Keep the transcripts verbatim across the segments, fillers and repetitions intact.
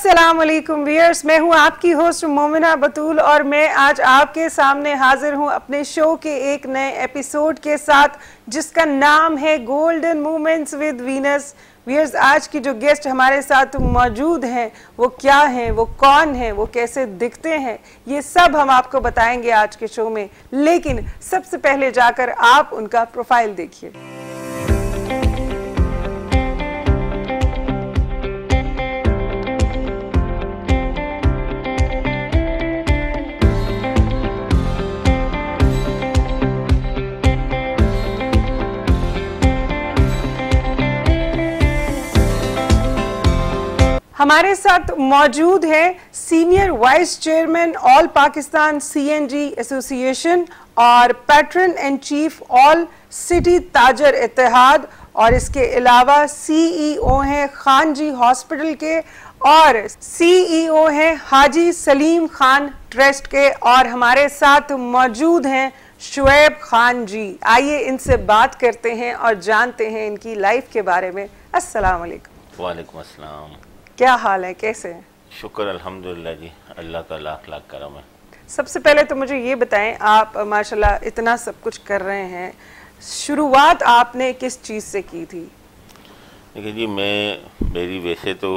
अस्सलाम वालेकुम व्यूअर्स, मैं हूँ आपकी होस्ट मोमिना बतूल और मैं आज आपके सामने हाजिर हूँ अपने शो के एक नए एपिसोड के साथ जिसका नाम है golden moments with Venus. Viewers, आज की जो गेस्ट हमारे साथ मौजूद हैं वो क्या हैं, वो कौन हैं, वो कैसे दिखते हैं, ये सब हम आपको बताएंगे आज के शो में। लेकिन सबसे पहले जाकर आप उनका प्रोफाइल देखिए। हमारे साथ मौजूद है senior vice chairman all Pakistan CNG association और patron and chief all city ताजर इत्तेहाद, और इसके अलावा सीईओ हैं खान जी हॉस्पिटल के और सीईओ हैं हाजी सलीम खान ट्रस्ट के। और हमारे साथ मौजूद हैं शुएब खान जी। आइए इनसे बात करते हैं और जानते हैं इनकी लाइफ के बारे में। अस्सलाम वालेकुम। वालेकुम अस्सलाम। क्या हाल है, कैसे हैं? शुक्र अल्हम्दुलिल्लाह जी, अल्लाह का लाख लाख करम है। सबसे पहले तो मुझे ये बताएं, आप माशाल्लाह इतना सब कुछ कर रहे हैं, शुरुआत आपने किस चीज़ से की थी? देखिए जी, मैं मेरी वैसे तो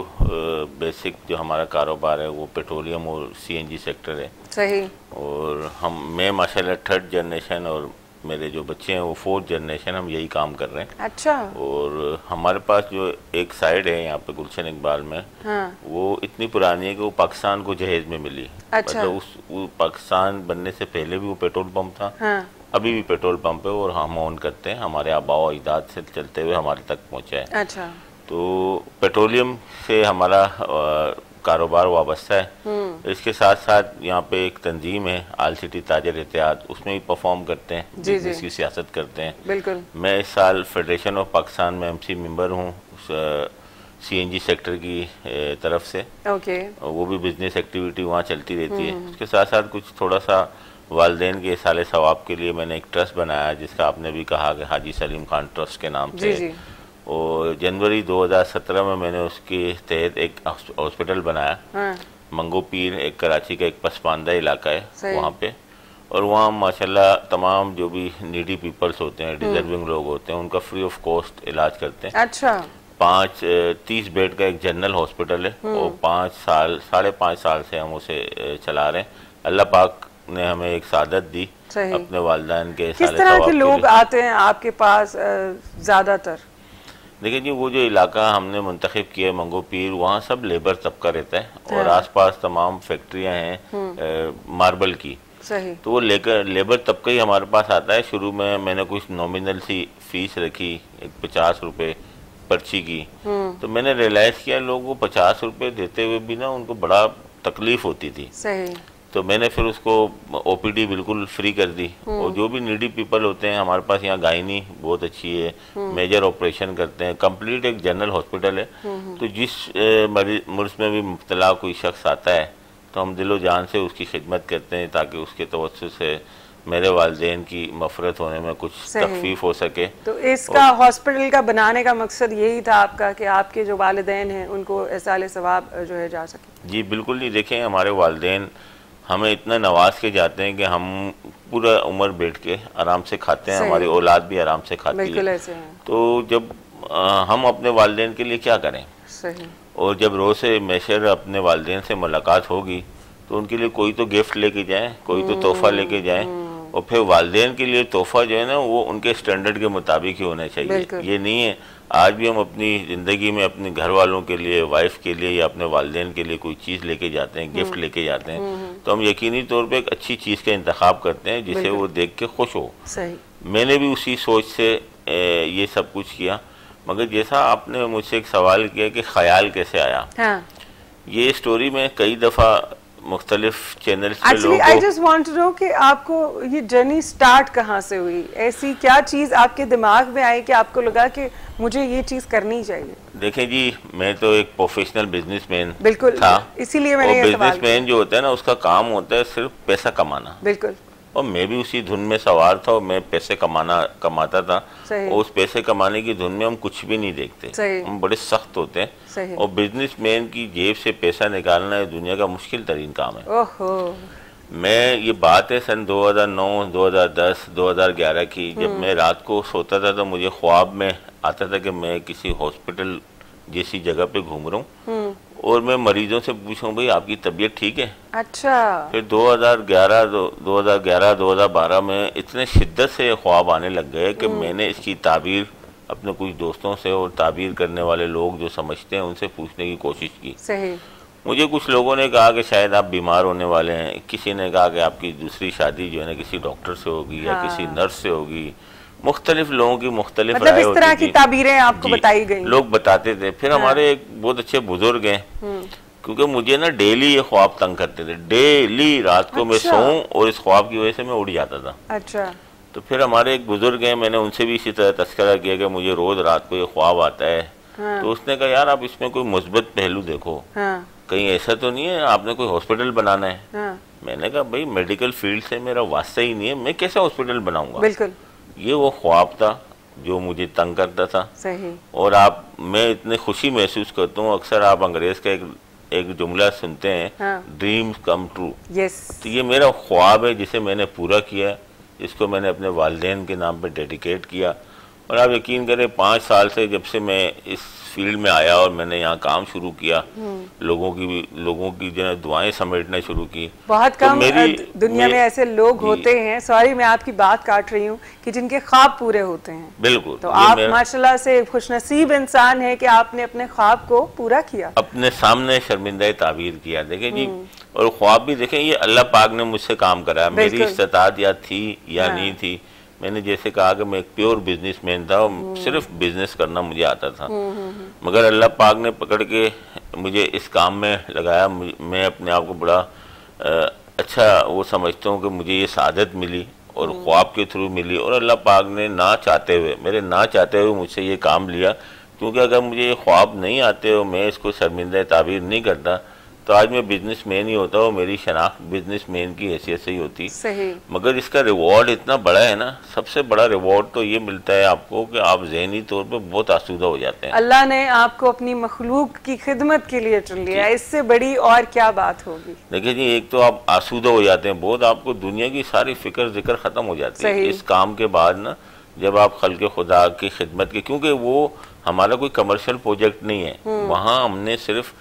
बेसिक जो हमारा कारोबार है वो पेट्रोलियम और सीएनजी सेक्टर है। सही। और हम मैं माशाल्लाह थर्ड जनरेशन और मेरे जो बच्चे हैं वो फोर्थ जनरेशन, हम यही काम कर रहे हैं। अच्छा। और हमारे पास जो एक साइड है यहाँ पे गुलशन इकबाल में, हाँ। वो इतनी पुरानी है कि वो पाकिस्तान को जहेज में मिली। अच्छा। मतलब उस, उस पाकिस्तान बनने से पहले भी वो पेट्रोल पंप था, हाँ। अभी भी पेट्रोल पंप है और हम ऑन करते हैं, हमारे आबाओ अजदाद से चलते हुए हमारे तक पहुँचा है। अच्छा। तो पेट्रोलियम से हमारा कारोबार वाबस्ता है। इसके साथ साथ यहाँ पे एक तंजीम है आल सिटी ताजर इत्तेहाद, उसमें भी परफॉर्म करते हैं, बिजनेस की सियासत करते हैं। बिल्कुल। मैं इस साल फेडरेशन ऑफ पाकिस्तान में एमसी मेंबर हूँ सीएनजी सेक्टर की तरफ से। ओके। वो भी बिजनेस एक्टिविटी वहाँ चलती रहती है। उसके साथ साथ कुछ थोड़ा सा वालदेन के साले सवाब के लिए मैंने एक ट्रस्ट बनाया जिसका आपने भी कहा कि हाजी सलीम खान ट्रस्ट के नाम से, और जनवरी दो हज़ार सत्रह में मैंने उसके तहत एक हॉस्पिटल बनाया। हाँ। मंगो पीर, एक कराची का एक पसमानदा इलाका है वहाँ पे, और वहाँ माशाल्लाह तमाम जो भी नीडी पीपल्स होते हैं, डिजर्विंग लोग होते हैं, उनका फ्री ऑफ कॉस्ट इलाज करते हैं। अच्छा। पाँच तीस बेड का एक जनरल हॉस्पिटल है और पाँच साल साढ़े पाँच साल से हम उसे चला रहे हैं। अल्लाह पाक ने हमें एक सादत दी अपने वालिदैन के। किस तरह के लोग आते हैं आपके पास ज़्यादातर? देखिए जी, वो जो इलाका हमने मुंतखब किया है मंगो पीर, वहाँ सब लेबर तबका रहता है और आसपास तमाम फैक्ट्रियाँ हैं मार्बल की। सही। तो वो लेकर लेबर तबका ही हमारे पास आता है। शुरू में मैंने कुछ नॉमिनल सी फीस रखी, एक पचास रुपये पर्ची की, तो मैंने रियलाइज़ किया लोग वो पचास रुपये देते हुए भी ना उनको बड़ा तकलीफ होती थी। सही। तो मैंने फिर उसको ओपीडी बिल्कुल फ्री कर दी, और जो भी नीडी पीपल होते हैं हमारे पास यहाँ गायनी बहुत अच्छी है, मेजर ऑपरेशन करते हैं, कंप्लीट एक जनरल हॉस्पिटल है। तो जिस मर्ज में भी मुब्तला कोई शख्स आता है तो हम दिलो जान से उसकी खिदमत करते हैं ताकि उसके तवज्जो से मेरे वालिदैन की मफरत होने में कुछ तकलीफ हो सके। तो इसका हॉस्पिटल का बनाने का मकसद यही था आपका कि आपके जो वालिदैन हैं उनको ऐसा सवाब जो है जा सके? जी बिल्कुल। नहीं देखें, हमारे वालिदैन हमें इतना नवाज के जाते हैं कि हम पूरा उम्र बैठ के आराम से खाते हैं, हमारी औलाद भी आराम से खाती है। तो जब आ, हम अपने वालिदैन के लिए क्या करें? सही। और जब रोज़ से मेशर अपने वालिदैन से मुलाकात होगी तो उनके लिए कोई तो गिफ्ट लेके जाएं, कोई तो तोहफा लेके जाएं, और फिर वालिदैन के लिए तोहफा जो है ना वो उनके स्टैंडर्ड के मुताबिक ही होना चाहिए। ये नहीं है आज भी हम अपनी ज़िंदगी में अपने घर वालों के लिए, वाइफ के लिए या अपने वालिदैन के लिए कोई चीज़ लेके जाते हैं, गिफ्ट लेके जाते हैं, तो हम यकीनी तौर पे एक अच्छी चीज़ का इंतखाब करते हैं जिसे वो देख के खुश हो। सही। मैंने भी उसी सोच से ये सब कुछ किया, मगर जैसा आपने मुझसे एक सवाल किया कि ख्याल कैसे आया, हाँ। ये स्टोरी में कई दफ़ा मुख्तलिफ चैनल्स पे लोगों को। I just want to know कि आपको ये जर्नी स्टार्ट कहाँ से हुई, ऐसी क्या चीज़ आपके दिमाग में आई कि आपको लगा कि मुझे ये चीज़ करनी चाहिए? देखें जी, मैं तो एक प्रोफेशनल बिजनेसमैन था, इसीलिए मैंने ये सवाल किया। बिजनेसमैन जो होता है ना उसका काम होता है सिर्फ पैसा कमाना। बिल्कुल। और मैं भी उसी धुन में सवार था और मैं पैसे कमाना कमाता था, और उस पैसे कमाने की धुन में हम कुछ भी नहीं देखते, हम बड़े सख्त होते हैं। और बिजनेसमैन की जेब से पैसा निकालना ये दुनिया का मुश्किल तरीन काम है। ओहो। मैं ये बात है सन दो हज़ार नौ, दो हज़ार दस, दो हज़ार ग्यारह की, जब मैं रात को सोता था तो मुझे ख्वाब में आता था कि मैं किसी हॉस्पिटल जैसी जगह पे घूम रहा हूँ और मैं मरीजों से पूछूं भाई आपकी तबीयत ठीक है। अच्छा। फिर दो हज़ार ग्यारह, दो हज़ार ग्यारह, दो हज़ार बारह में इतने शिद्दत से ख्वाब आने लग गए कि मैंने इसकी ताबीर अपने कुछ दोस्तों से और ताबीर करने वाले लोग जो समझते हैं उनसे पूछने की कोशिश की। सही। मुझे कुछ लोगों ने कहा कि शायद आप बीमार होने वाले हैं, किसी ने कहा कि आपकी दूसरी शादी जो है ना किसी डॉक्टर से होगी या किसी नर्स से होगी, मुख्तलिफ लोगों की मुख्तलिफ मतलब इस तरह की ताबीरें आपको बताई गई, लोग बताते थे। फिर हाँ। हमारे एक बहुत अच्छे बुजुर्ग हैं, क्योंकि मुझे ना डेली ये ख्वाब तंग करते थे, डेली रात को। अच्छा। मैं सोऊं और इस ख्वाब की वजह से मैं उड़ जाता था। अच्छा। तो फिर हमारे एक बुजुर्ग हैं, मैंने उनसे भी इसी तरह तस्करा किया कि मुझे रोज रात को ये ख्वाब आता है। हाँ। तो उसने कहा यार आप इसमें कोई मुस्बत पहलू देखो, कहीं ऐसा तो नहीं है आपने कोई हॉस्पिटल बनाना है। मैंने कहा भाई मेडिकल फील्ड से मेरा वास्ता ही नहीं है, मैं कैसे हॉस्पिटल बनाऊंगा। बिल्कुल। ये वो ख्वाब था जो मुझे तंग करता था। सही। और आप मैं इतनी खुशी महसूस करता हूँ, अक्सर आप अंग्रेज का एक एक जुमला सुनते हैं, ड्रीम्स कम ट्रू। यस। तो ये मेरा ख्वाब है जिसे मैंने पूरा किया, इसको मैंने अपने वालिदैन के नाम पे डेडिकेट किया। और आप यकीन करें पाँच साल से जब से मैं इस फील्ड में आया और मैंने यहाँ काम शुरू किया, लोगों की भी लोगों की जो है दुआएं समेटना शुरू की। बहुत कम तो दुनिया में ऐसे लोग होते हैं, सॉरी मैं आपकी बात काट रही हूँ, कि जिनके ख्वाब पूरे होते हैं। बिल्कुल। तो आप माशाल्लाह से खुशनसीब इंसान हैं कि आपने अपने ख्वाब को पूरा किया, अपने सामने शर्मिंदा ताबीर किया। देखें जी, और ख्वाब भी देखें ये अल्लाह पाक ने मुझसे काम कराया, मेरी इस्तात या थी या नहीं थी। मैंने जैसे कहा कि मैं एक प्योर बिजनेसमैन था, सिर्फ बिजनेस करना मुझे आता था, मगर अल्लाह पाक ने पकड़ के मुझे इस काम में लगाया। मैं अपने आप को बड़ा अच्छा वो समझता हूँ कि मुझे ये सादत मिली और ख्वाब के थ्रू मिली, और अल्लाह पाक ने ना चाहते हुए मेरे ना चाहते हुए मुझसे ये काम लिया, क्योंकि अगर मुझे ये ख्वाब नहीं आते और मैं इसको शर्मिंदा ताबीर नहीं करता तो आज मैं बिजनेसमैन ही होता हूँ, मेरी शनाख्त बिजनेसमैन की हैसियत से ही होती। सही। मगर इसका रिवॉर्ड इतना बड़ा है ना, सबसे बड़ा रिवॉर्ड तो ये मिलता है आपको कि आप ज़हनी तौर पे बहुत आसूदा हो जाते हैं। अल्लाह ने आपको अपनी मखलूक की खिदमत के लिए चुन लिया, इससे बड़ी और क्या बात होगी। देखिए जी, एक तो आप आसूदा हो जाते हैं बहुत, आपको दुनिया की सारी फिक्र जिक्र ख़त्म हो जाती है इस काम के बाद ना, जब आप खल्के खुदा की खिदमत की, क्योंकि वो हमारा कोई कमर्शल प्रोजेक्ट नहीं है, वहाँ हमने सिर्फ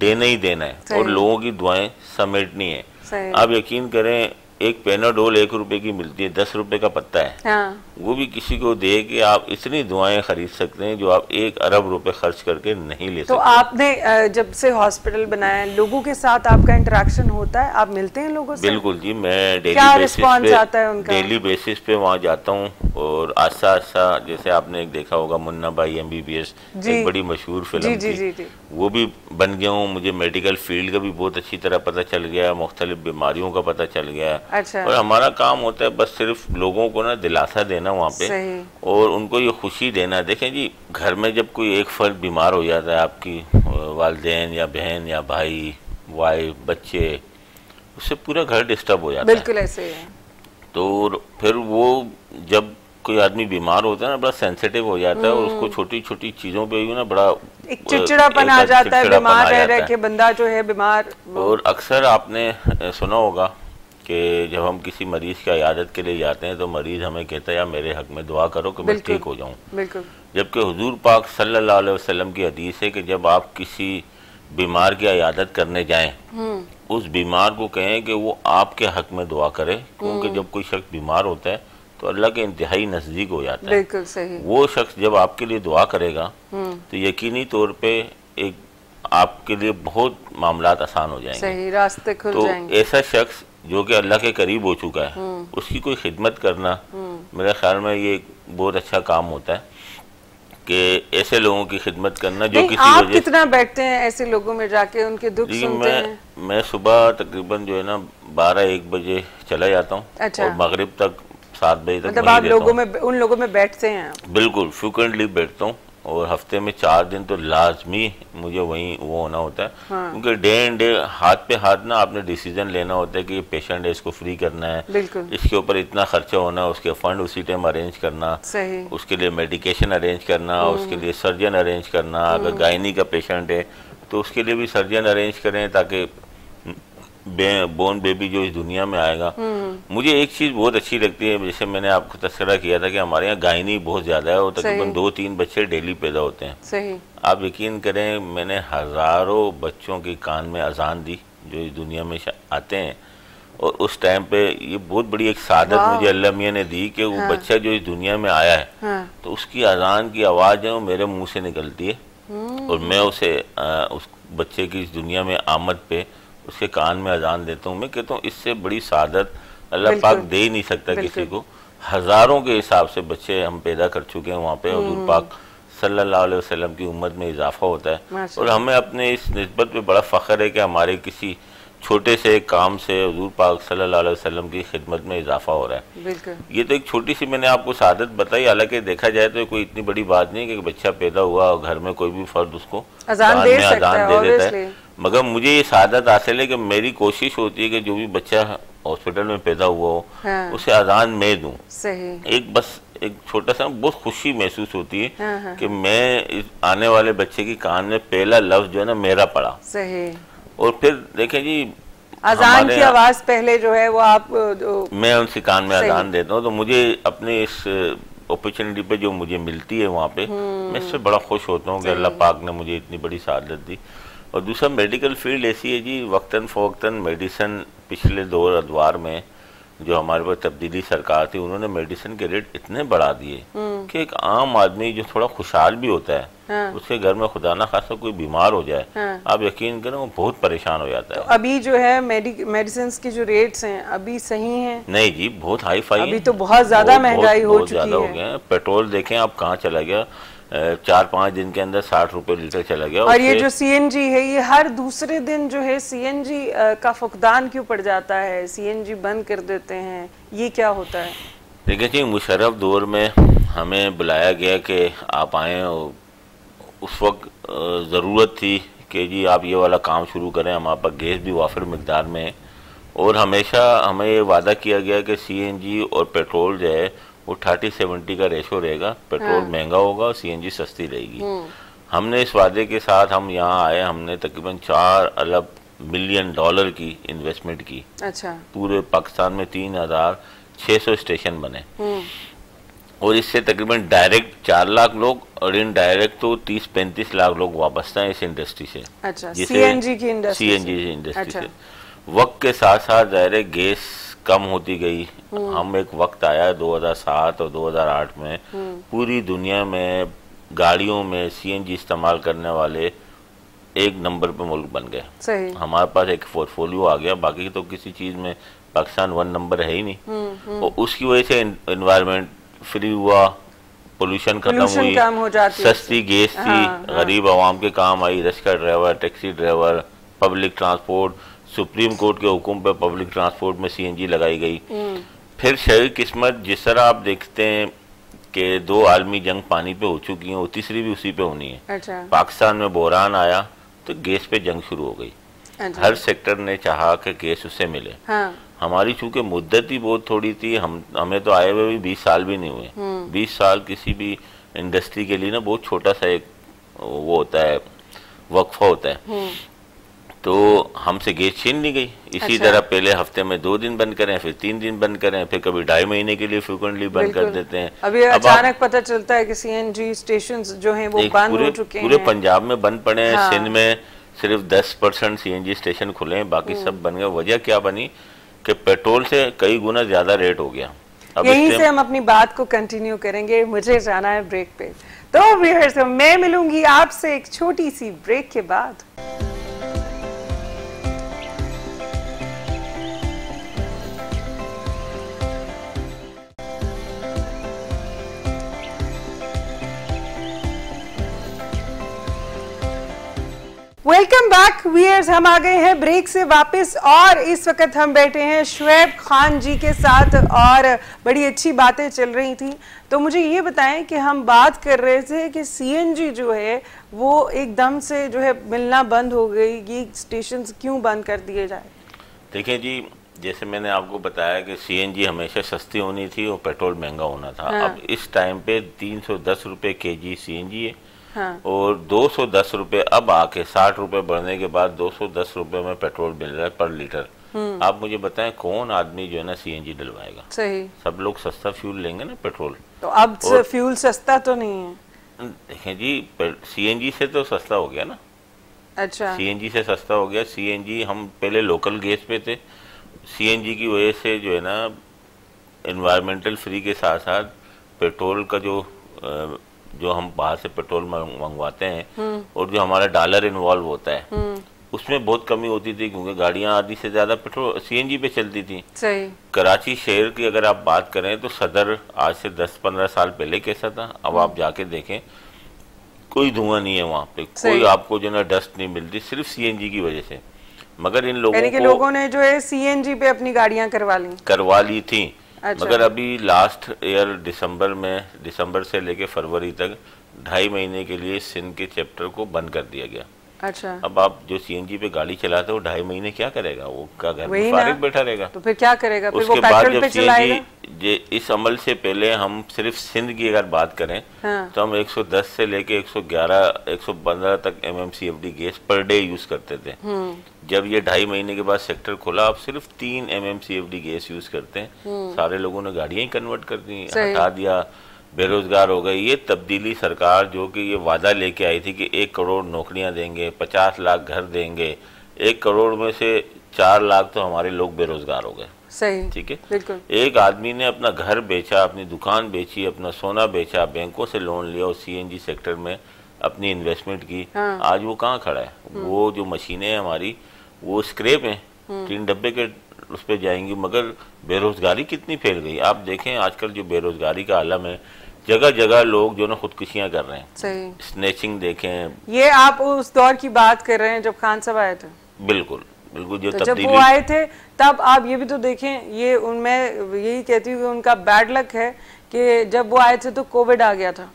देना ही देना है और लोगों की दुआएं समेटनी है। आप यकीन करें एक पेनाडोल एक रुपए की मिलती है, दस रुपए का पत्ता है। हाँ। वो भी किसी को दे के आप इतनी दुआएं खरीद सकते हैं जो आप एक अरब रुपए खर्च करके नहीं ले तो सकते। आपने जब से हॉस्पिटल बनाया लोगों के साथ आपका इंटरेक्शन होता है, आप मिलते हैं लोगों से? बिल्कुल जी, मैं डेली बेसिस पे आता है उनका? डेली बेसिस पे वहाँ जाता हूँ और आशा आशा जैसे आपने एक देखा होगा मुन्ना भाई एम बी बी एस एक बड़ी मशहूर फिल्म थी, वो भी बन गया हूँ। मुझे मेडिकल फील्ड का भी बहुत अच्छी तरह पता चल गया, मुख्तलिफ बीमारियों का पता चल गया। अच्छा। और हमारा काम होता है बस सिर्फ लोगों को ना दिलासा देना वहाँ पे और उनको ये खुशी देना। देखें जी, घर में जब कोई एक फर्द बीमार हो जाता है, आपकी वालदैन या बहन या भाई वाइफ बच्चे, उससे पूरा घर डिस्टर्ब हो जाता है। बिल्कुल ऐसे है। तो फिर वो जब कोई आदमी बीमार होता है ना बड़ा सेंसिटिव हो जाता है और उसको छोटी छोटी चीजों पे भी ना बड़ा एक चिड़चिड़ापन आ जाता है, बीमार रह रह के बंदा जो है बीमार। और अक्सर आपने सुना होगा कि जब हम किसी मरीज की इयादत के लिए जाते हैं तो मरीज हमें कहता है यार मेरे हक में दुआ करो कि मैं ठीक हो जाऊं, जबकि हुजूर पाक सल्लल्लाहु अलैहि वसल्लम की हदीस है कि जब आप किसी बीमार की इयादत करने जाएं उस बीमार को कहें कि वो आपके हक में दुआ करे, क्योंकि जब कोई शख्स बीमार होता है तो अल्लाह के इंतहाई नज़दीक हो जाता है। बिल्कुल सही। वो शख्स जब आपके लिए दुआ करेगा तो यकीनी तौर पर एक आपके लिए बहुत मामलात आसान हो जाएंगे। सही, रास्ते खुल जाएंगे। तो ऐसा शख्स जो कि अल्लाह के करीब हो चुका है उसकी कोई खिदमत करना मेरे ख्याल में ये एक बहुत अच्छा काम होता है कि ऐसे लोगों की खिदमत करना जो किसी आप कितना बैठते हैं ऐसे लोगों में जाके उनके दुख सुनते मैं, हैं। मैं सुबह तकरीबन जो है ना बारह एक बजे चला जाता हूँ। अच्छा। और मगरिब तक सात बजे तक मतलब आप लोगों में उन लोगों में बैठते हैं? बिल्कुल, फ्रिक्वेंटली बैठता हूँ और हफ्ते में चार दिन तो लाजमी मुझे वहीं वो होना होता है, क्योंकि हाँ। डे एंड डे हाथ पे हाथ ना आपने डिसीजन लेना होता है कि ये पेशेंट है, इसको फ्री करना है, इसके ऊपर इतना खर्चा होना है, उसके फंड उसी टाइम अरेंज करना, उसके लिए मेडिकेशन अरेंज करना, उसके लिए सर्जन अरेंज करना। अगर गायनी का पेशेंट है तो उसके लिए भी सर्जन अरेंज करें ताकि बे, बोन बेबी जो इस दुनिया में आएगा। मुझे एक चीज़ बहुत अच्छी लगती है, जैसे मैंने आपको तस्करा किया था कि हमारे यहाँ गायनी बहुत ज़्यादा है और तकरीबन दो तीन बच्चे डेली पैदा होते हैं। सही। आप यकीन करें, मैंने हज़ारों बच्चों के कान में अजान दी जो इस दुनिया में आते हैं, और उस टाइम पे ये बहुत बड़ी एक सादत मुझे अल्लाह मियां ने दी कि वो हाँ। बच्चा जो इस दुनिया में आया है हाँ। तो उसकी अजान की आवाज़ है वो मेरे मुँह से निकलती है और मैं उसे उस बच्चे की इस दुनिया में आमद पे उसके कान में अजान देता हूँ। मैं कहता हूँ इससे बड़ी सादत अल्लाह पाक दे ही नहीं सकता किसी को। हज़ारों के हिसाब से बच्चे हम पैदा कर चुके हैं वहाँ पे। हुजूर पाक सल्लल्लाहु अलैहि वसल्लम की उम्मत में इजाफा होता है और हमें अपने इस निस्बत पे बड़ा फ़ख्र है कि हमारे किसी छोटे से काम से हुजूर पाक सल्लल्लाहु अलैहि वसल्लम की खिदमत में इजाफा हो रहा है। ये तो एक छोटी सी मैंने आपको सादत बताई, हालांकि देखा जाए तो कोई इतनी बड़ी बात नहीं कि बच्चा पैदा हुआ और घर में कोई भी फर्द उसको अजान दे देता है, मगर मुझे ये सादत हासिल है कि मेरी कोशिश होती है कि जो भी बच्चा हॉस्पिटल में पैदा हुआ हो हाँ। उसे अजान मैं दूं। सही। एक बस एक छोटा सा बहुत खुशी महसूस होती है हाँ हाँ। कि मैं इस आने वाले बच्चे की कान में पहला लफ्ज जो है ना मेरा पड़ा। सही। और फिर देखें जी अजान की आवाज़ पहले जो है वो आप जो... मैं उनके कान में अजान देता हूँ, तो मुझे अपने इस अपॉर्चुनिटी पे जो मुझे मिलती है वहाँ पे मैं इससे बड़ा खुश होता हूँ कि अल्लाह पाक ने मुझे इतनी बड़ी सादत दी। और दूसरा मेडिकल फील्ड ऐसी है जी वक्तन फ़वक्तन मेडिसन पिछले दौर अदवार में जो हमारे पास तब्दीली सरकार थी उन्होंने मेडिसिन के रेट इतने बढ़ा दिए कि एक आम आदमी जो थोड़ा खुशहाल भी होता है हाँ। उसके घर में खुदा ना खासा कोई बीमार हो जाए हाँ। आप यकीन करें वो बहुत परेशान हो जाता है। तो अभी जो है मेडिसिन के जो रेट्स हैं अभी सही हैं? नहीं जी, बहुत हाई फाई, अभी तो बहुत ज्यादा महंगाई हो चुकी है। पेट्रोल देखें आप कहाँ चला गया, चार पाँच दिन के अंदर साठ रुपए लीटर चला गया। और ये जो सीएनजी है ये हर दूसरे दिन जो है सीएनजी का फुकदान क्यों पड़ जाता है, सीएनजी बंद कर देते हैं, ये क्या होता है? देखिए जी मुशर्रफ दौर में हमें बुलाया गया कि आप आएँ, उस वक्त ज़रूरत थी कि जी आप ये वाला काम शुरू करें, हमारे पास गैस भी वाफिर मकदार में है और हमेशा हमें ये वादा किया गया कि सीएनजी और पेट्रोल जो है वो थर्टी सेवेंटी का रेशो रहेगा, पेट्रोल हाँ। महंगा होगा और सीएनजी सस्ती रहेगी। हमने इस वादे के साथ हम यहाँ आए, हमने तकरीबन चार अरब मिलियन डॉलर की इन्वेस्टमेंट की। अच्छा। पूरे पाकिस्तान में तीन हज़ार छः सौ स्टेशन बने और इससे तकरीबन डायरेक्ट चार लाख लोग और इनडायरेक्ट तो तीस पैंतीस लाख लोग वाबस्ता हैं इस इंडस्ट्री से। अच्छा, सीएनजी की इंडस्ट्री, सीएनजी की इंडस्ट्री से। वक्त के साथ साथ डायरेक्ट गैस कम होती गई। हम एक वक्त आया दो हज़ार सात और दो हज़ार आठ में पूरी दुनिया में गाड़ियों में सीएनजी इस्तेमाल करने वाले एक नंबर पे मुल्क बन गए। हमारे पास एक पोर्टफोलियो आ गया, बाकी तो किसी चीज़ में पाकिस्तान वन नंबर है ही नहीं। हुँ, हुँ। और उसकी वजह से एनवायरनमेंट फ्री हुआ, पोल्यूशन खत्म हुई, हो सस्ती गैस थी हाँ, गरीब आवाम के काम आई। Rickshaw driver, taxi driver, public transport, supreme court के हुक्म पे पब्लिक ट्रांसपोर्ट में सीएनजी लगाई गई। फिर शहर किस्मत जिस तरह आप देखते हैं कि दो आलमी जंग पानी पे हो चुकी है और तीसरी भी उसी पे होनी है। अच्छा। पाकिस्तान में बहरान आया तो गैस पे जंग शुरू हो गई। अच्छा। हर सेक्टर ने चाहा कि गैस उसे मिले हाँ। हमारी चूँकि मुद्दत ही बहुत थोड़ी थी, हम हमें तो आए हुए भी बीस साल भी नहीं हुए। बीस साल किसी भी इंडस्ट्री के लिए ना बहुत छोटा सा एक वो होता है, वक्फा होता है। तो हमसे गैस छीन ली गई। इसी अच्छा। तरह पहले हफ्ते में दो दिन बंद करें, फिर तीन दिन बंद करें, फिर कभी ढाई महीने के लिए फ्रिक्वेंटली बंद कर देते हैं। अभी अब अचानक पता चलता है कि सीएनजी स्टेशंस जो हैं वो बंद हो चुके हैं। पूरे पंजाब में बंद पड़े हैं हाँ। सिंध में सिर्फ दस परसेंट सीएनजी स्टेशन खुले हैं, बाकी सब बन गए। वजह क्या बनी कि पेट्रोल से कई गुना ज्यादा रेट हो गया। यहीं से हम अपनी बात को कंटिन्यू करेंगे, मुझे जाना है ब्रेक पे। तो व्यूअर्स मैं मिलूंगी आपसे एक छोटी सी ब्रेक के बाद। वेलकम बैक व्यूअर्स, हम आ गए हैं ब्रेक से वापस और इस वक्त हम बैठे हैं शुएब खान जी के साथ और बड़ी अच्छी बातें चल रही थी। तो मुझे ये बताएं कि हम बात कर रहे थे कि सीएनजी जो है वो एकदम से जो है मिलना बंद हो गई, ये स्टेशंस क्यों बंद कर दिए जाए? देखिए जी, जैसे मैंने आपको बताया कि सीएनजी हमेशा सस्ती होनी थी और पेट्रोल महंगा होना था। हाँ। अब इस टाइम पे तीन सौ दस रुपये के जी सीएनजी है। हाँ। और दो सौ दस रुपये अब आके साठ रुपये बढ़ने के बाद दो सौ दस रुपये में पेट्रोल मिल रहा है पर लीटर। आप मुझे बताएं कौन आदमी जो है ना सीएनजी डलवाएगा? सही, सब लोग सस्ता फ्यूल लेंगे ना पेट्रोल। तो अब और... फ्यूल सस्ता तो नहीं है। देखें जी, सीएनजी से तो सस्ता हो गया ना। अच्छा, सीएनजी से सस्ता हो गया। सीएनजी हम पहले लोकल गैस पे थे, सीएनजी की वजह से जो है ना एनवायरमेंटल फ्री के साथ साथ पेट्रोल का जो आ, जो हम बाहर से पेट्रोल मंगवाते हैं और जो हमारा डॉलर इन्वॉल्व होता है उसमें बहुत कमी होती थी क्योंकि गाड़ियां आधी से ज्यादा पेट्रोल सीएनजी पे चलती थी। सही। कराची शहर की अगर आप बात करें तो सदर आज से दस पंद्रह साल पहले कैसा था, अब आप जाके देखें कोई धुआं नहीं है वहाँ पे, कोई आपको जो ना डस्ट नहीं मिलती, सिर्फ सीएनजी की वजह से। मगर इन लोगों को लोगों ने जो है सीएनजी पे अपनी गाड़ियां करवा ली करवा ली थी। अच्छा। मगर अभी लास्ट ईयर दिसंबर में, दिसंबर से लेके फरवरी तक ढाई महीने के लिए सिंध के चैप्टर को बंद कर दिया गया। अच्छा। अब आप जो सीएनजी पे गाड़ी चलाते हो ढाई महीने क्या करेगा वो? क्या घर में फारिग बैठा रहेगा? तो फिर क्या करेगा? फिर उसके वो बाद जब सीएनजी इस अमल से पहले हम सिर्फ सिंध की अगर बात करें तो हम एक सौ दस से लेके एक सौ ग्यारह एक सौ पंद्रह तक MMCFD gas per day use करते थे। जब ये ढाई महीने के बाद सेक्टर खुला आप सिर्फ तीन एमएमसीएफडी गैस यूज करते हैं। सारे लोगों ने गाड़ियां ही कन्वर्ट कर दी, हटा दिया, बेरोजगार हो गए। ये तब्दीली सरकार जो कि ये वादा लेके आई थी कि एक करोड़ नौकरियां देंगे, पचास लाख घर देंगे, एक करोड़ में से चार लाख तो हमारे लोग बेरोजगार हो गए। सही, ठीक है, बिल्कुल। एक आदमी ने अपना घर बेचा, अपनी दुकान बेची, अपना सोना बेचा, बैंकों से लोन लिया और सीएनजी सेक्टर में अपनी इन्वेस्टमेंट की। हाँ। आज वो कहाँ खड़ा है? वो जो मशीनें हैं हमारी वो स्क्रैप है, तीन डब्बे के उस पर जाएंगी। मगर बेरोजगारी कितनी फैल गई आप देखें। आजकल जो बेरोजगारी का आलम है, जगह जगह लोग जो ना खुदकुशियां कर रहे हैं। सही, स्नेचिंग देखें। ये आप उस दौर की बात कर रहे हैं जब खान साहब आए थे। बिल्कुल बिल्कुल, जो तो जब वो आए थे तब आप ये भी तो देखें, ये उनमें यही कहती हूँ कि उनका बैड लक है कि जब वो आए थे तो कोविड आ गया था।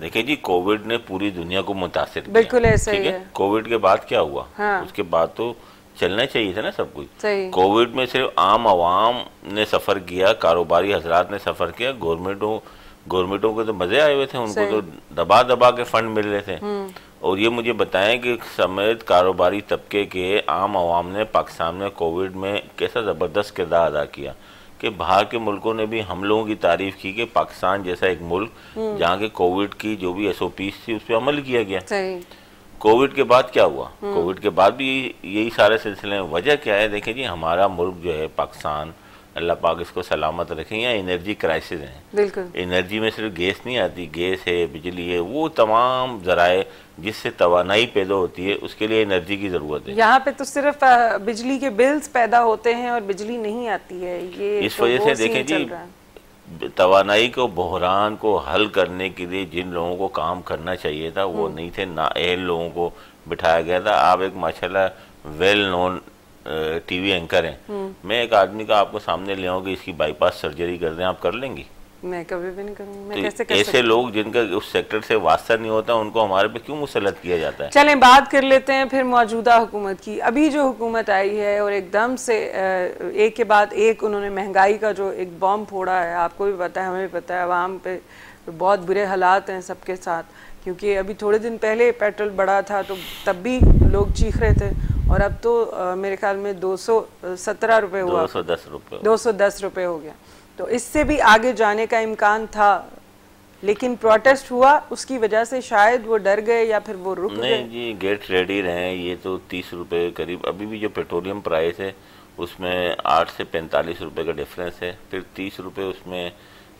देखिए जी, कोविड ने पूरी दुनिया को मुतासिर किया। बिल्कुल ऐसा ही है। कोविड के बाद क्या हुआ? हाँ। उसके बाद तो चलना चाहिए था ना सब कुछ। कोविड में सिर्फ आम आवाम ने सफर किया, कारोबारी हजरात ने सफर किया, गवर्नमेंटों गवर्नमेंटों को तो मजे आए हुए थे, उनको तो दबा दबा के फंड मिल रहे थे। और ये मुझे बताएं कि समेत कारोबारी तबके के आम आवाम ने पाकिस्तान में कोविड में कैसा ज़बरदस्त किरदार अदा किया कि बाहर के मुल्कों ने भी हम लोगों की तारीफ की कि पाकिस्तान जैसा एक मुल्क जहाँ के कोविड की जो भी एस ओ पी थी उस पर अमल किया गया। कोविड के बाद क्या हुआ? कोविड के बाद भी यही सारे सिलसिले में। वजह क्या है? देखें जी, हमारा मुल्क जो है पाकिस्तान, अल्लाह पाक इसको सलामत रखें, यहाँ एनर्जी क्राइसिस है। बिल्कुल, एनर्जी में सिर्फ गैस नहीं आती, गैस है, बिजली है, वो तमाम जराए जिससे तवानाई पैदा होती है उसके लिए एनर्जी की ज़रूरत है। यहाँ पे तो सिर्फ बिजली के बिल्स पैदा होते हैं और बिजली नहीं आती है। ये इस तो वजह से देखें जी, तवानाई को बहरान को हल करने के लिए जिन लोगों को काम करना चाहिए था वो नहीं थे, नाअहल लोगों को बिठाया गया था। आप एक माशाल्लाह वेल नोन टीवी एंकर हैं। मैं एक आदमी का आपको सामने ले आऊँ कि इसकी बाईपास सर्जरी कर दें, आप कर लेंगी? मैं कभी भी नहीं करूँगी। मैं कैसे कर सकती हूँ? ऐसे लोग जिनका उस सेक्टर से वास्ता नहीं होता उनको हमारे पे क्यों मुसलत किया जाता है? चलें बात कर लेते हैं फिर मौजूदा हुकूमत की। अभी जो हुकूमत आई है और एकदम से एक के बाद एक उन्होंने महंगाई का जो एक बॉम्ब फोड़ा है, आपको भी पता है, हमें भी पता है, आवाम पे बहुत बुरे हालात हैं सबके साथ। क्योंकि अभी थोड़े दिन पहले पेट्रोल बढ़ा था तो तब भी लोग चीख रहे थे और अब तो आ, मेरे ख्याल में दो सौ सत्रह रुपये हुआ, दो सौ दस रुपये हो गया। तो इससे भी आगे जाने का इम्कान था, लेकिन प्रोटेस्ट हुआ, उसकी वजह से शायद वो डर गए या फिर वो रुक गए। नहीं जी, गेट रेडी रहे, ये तो तीस रुपये करीब अभी भी जो पेट्रोलियम प्राइस है उसमें आठ से पैंतालीस रुपये का डिफरेंस है। फिर तीस रुपये उसमें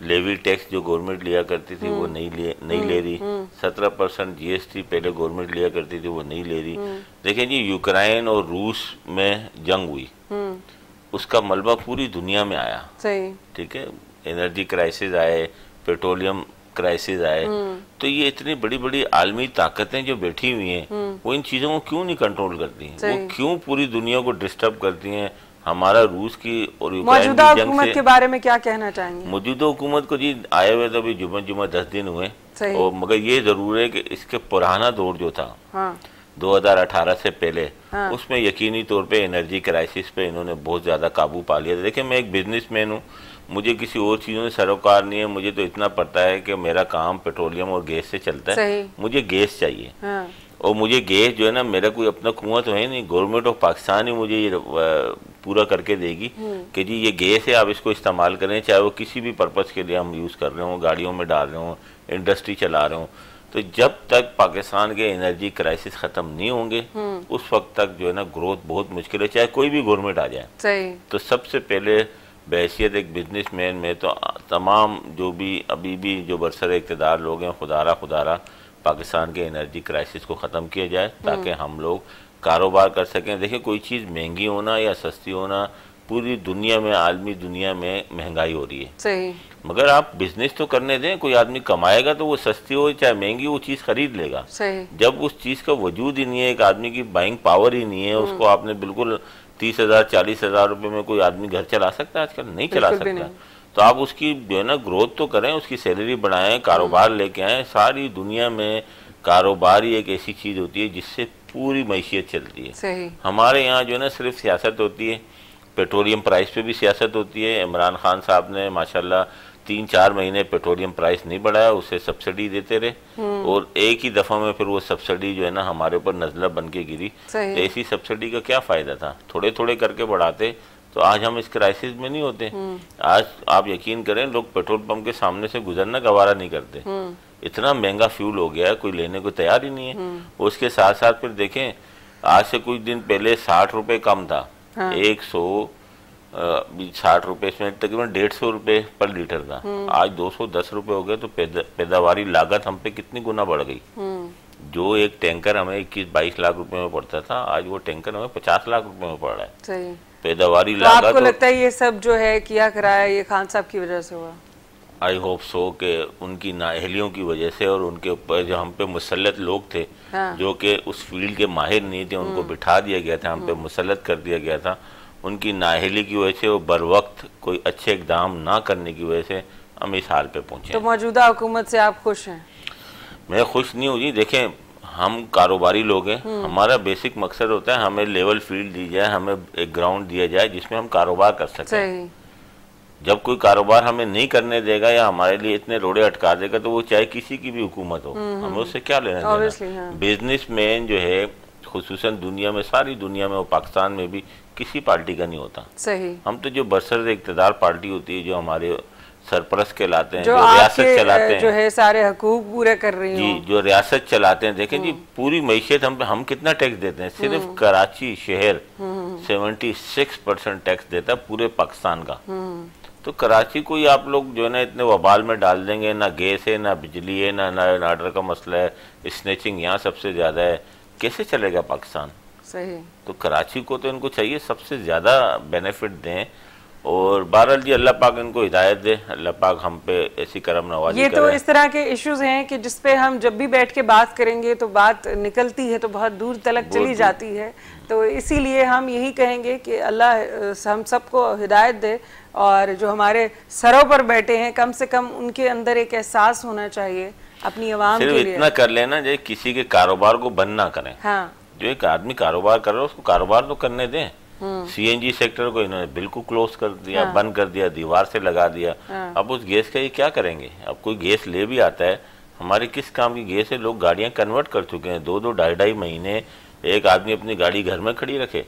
लेवी टैक्स जो गवर्नमेंट लिया करती थी वो नहीं ले नहीं ले रही। सत्रह परसेंट जीएसटी पहले गवर्नमेंट लिया करती थी वो नहीं ले रही। देखें जी, यूक्रेन और रूस में जंग हुई, उसका मलबा पूरी दुनिया में आया। सही, ठीक है, एनर्जी क्राइसिस आए, पेट्रोलियम क्राइसिस आए, तो ये इतनी बड़ी बड़ी आलमी ताकतें जो बैठी हुई हैं वो इन चीज़ों को क्यों नहीं कंट्रोल करती हैं, वो क्यों पूरी दुनिया को डिस्टर्ब करती हैं। हमारा रूस की और मौजूदा हुकूमत के बारे में क्या कहना चाहेंगे? मौजूदा हुकूमत को जी आए हुए तो अभी जुम्मे जुम्मे दस दिन हुए, और मगर ये जरूर है कि इसके पुराना दौर जो था हाँ। दो हज़ार अठारह से पहले हाँ। उसमें यकीनी तौर पे एनर्जी क्राइसिस पे इन्होंने बहुत ज़्यादा काबू पा लिया था। देखिए मैं एक बिजनेसमैन हूँ, मुझे किसी और चीज़ों में सरोकार नहीं है, मुझे तो इतना पता है कि मेरा काम पेट्रोलियम और गैस से चलता है, मुझे गैस चाहिए हाँ। और मुझे गैस जो है ना, मेरा कोई अपना कुआं तो है नहीं, गवर्नमेंट ऑफ पाकिस्तान ही मुझे ये पूरा करके देगी कि जी ये गैस है, आप इसको इस्तेमाल करें, चाहे वो किसी भी पर्पज़ के लिए हम यूज़ कर रहे हों, गाड़ियों में डाल रहे हों, इंडस्ट्री चला रहे हों। तो जब तक पाकिस्तान के एनर्जी क्राइसिस ख़त्म नहीं होंगे उस वक्त तक जो है ना ग्रोथ बहुत मुश्किल है, चाहे कोई भी गवर्नमेंट आ जाए। तो सबसे पहले बहैसियत एक बिजनेसमैन में तो तमाम जो भी अभी भी जो बरसर इक़्तिदार लोग हैं, खुदारा खुदारा पाकिस्तान के एनर्जी क्राइसिस को ख़त्म किया जाए ताकि हम लोग कारोबार कर सकें। देखिए कोई चीज़ महंगी होना या सस्ती होना, पूरी दुनिया में आलमी दुनिया में महंगाई हो रही है सही। मगर आप बिजनेस तो करने दें, कोई आदमी कमाएगा तो वो सस्ती हो चाहे महंगी वो चीज़ खरीद लेगा सही। जब उस चीज़ का वजूद ही नहीं है, एक आदमी की बाइंग पावर ही नहीं है, उसको आपने बिल्कुल तीस हज़ार चालीस हज़ार रुपये में कोई आदमी घर चला सकता है? आजकल नहीं चला सकता। तो आप उसकी जो है ना ग्रोथ तो करें, उसकी सैलरी बढ़ाएं, कारोबार लेके आएँ। सारी दुनिया में कारोबार ही एक ऐसी चीज़ होती है जिससे पूरी मैशियत चलती है। हमारे यहाँ जो है ना सिर्फ सियासत होती है, पेट्रोलियम प्राइस पे भी सियासत होती है। इमरान खान साहब ने माशाल्लाह तीन चार महीने पेट्रोलियम प्राइस नहीं बढ़ाया, उसे सब्सिडी देते रहे और एक ही दफ़ा में फिर वो सब्सिडी जो है ना हमारे ऊपर नज़ला बन के गिरी। तो ऐसी सब्सिडी का क्या फ़ायदा था? थोड़े थोड़े करके बढ़ाते तो आज हम इस क्राइसिस में नहीं होते। आज आप यकीन करें लोग पेट्रोल पंप के सामने से गुजरना गवारा नहीं करते, इतना महंगा फ्यूल हो गया है, कोई लेने को तैयार ही नहीं है। उसके साथ साथ फिर देखें आज से कुछ दिन पहले साठ रुपये कम था, हाँ। एक सौ साठ रुपये इसमें तकरीबन डेढ़ सौ रुपये पर लीटर था, आज दो सौ दस रुपये हो गए। तो पैदा पैदावारी लागत हम पे कितनी गुना बढ़ गई। जो एक टैंकर हमें इक्कीस बाईस लाख रुपए में पड़ता था, आज वो टैंकर हमें पचास लाख रुपए में पड़ रहा है सही। पैदावारी लागत। तो आपको लगता है ये सब जो है किया कराया ये खान साहब की वजह से हुआ? आई होप सो के उनकी नाअहलियों की वजह से और उनके ऊपर जो हम पे मुसल्लत लोग थे हाँ। जो कि उस फील्ड के माहिर नहीं थे, उनको बिठा दिया गया था, हम पे मुसल्लत कर दिया गया था। उनकी नाअहली की वजह से और बर वक्त कोई अच्छे इक़दाम ना करने की वजह से हम इस हाल पे पहुँचे। तो मौजूदा हुकूमत से आप खुश हैं? मैं खुश नहीं हूँ जी। देखें हम कारोबारी लोग हैं, हमारा बेसिक मकसद होता है हमें लेवल फील्ड दी जाए, हमें एक ग्राउंड दिया जाए जिसमें हम कारोबार कर सकें। जब कोई कारोबार हमें नहीं करने देगा या हमारे लिए इतने रोड़े अटका देगा तो वो चाहे किसी की भी हुकूमत हो, हमें उससे क्या लेना देना। हाँ। बिजनेसमैन जो है खुसूसन दुनिया में, सारी दुनिया में और पाकिस्तान में भी किसी पार्टी का नहीं होता सही। हम तो जो बरसर इक़्तिदार पार्टी होती है जो हमारे सरपरस्त कहलाते हैं, जो, जो रियासत चलाते हैं, जो है सारे हकूक पूरे कर रही जी, जो रियासत चलाते हैं। देखें जी पूरी मैशियत हम हम कितना टैक्स देते हैं, सिर्फ कराची शहर सेवेंटी सिक्स परसेंट टैक्स देता है पूरे पाकिस्तान का। तो कराची को ही आप लोग जो है ना इतने वबाल में डाल देंगे, ना गैस है ना बिजली है ना ना नाडर का मसला है, स्नेचिंग यहाँ सबसे ज़्यादा है, कैसे चलेगा पाकिस्तान सही। तो कराची को तो इनको चाहिए सबसे ज़्यादा बेनिफिट दें। और बहरहाल जी अल्लाह पाक इनको हिदायत दे, अल्लाह पाक हम पे ऐसी करम नवाजी। ये तो इस तरह के इश्यूज़ हैं कि जिस पे हम जब भी बैठ के बात करेंगे तो बात निकलती है तो बहुत दूर तलक चली जाती है। तो इसीलिए हम यही कहेंगे कि अल्लाह हम सबको हिदायत दे और जो हमारे सरों पर बैठे हैं कम से कम उनके अंदर एक एहसास होना चाहिए अपनी आवाम के लिए। सिर्फ इतना कर लेना जो किसी के कारोबार को बंद ना करें हाँ। जो एक आदमी कारोबार कर रहा है उसको कारोबार तो करने दें। सीएनजी सेक्टर को इन्होंने बिल्कुल क्लोज कर दिया हाँ। बंद कर दिया, दीवार से लगा दिया हाँ। अब उस गैस का ये क्या करेंगे? अब कोई गैस ले भी आता है, हमारे किस काम की गैस है? लोग गाड़ियां कन्वर्ट कर चुके हैं, दो दो ढाई ढाई महीने एक आदमी अपनी गाड़ी घर में खड़ी रखे।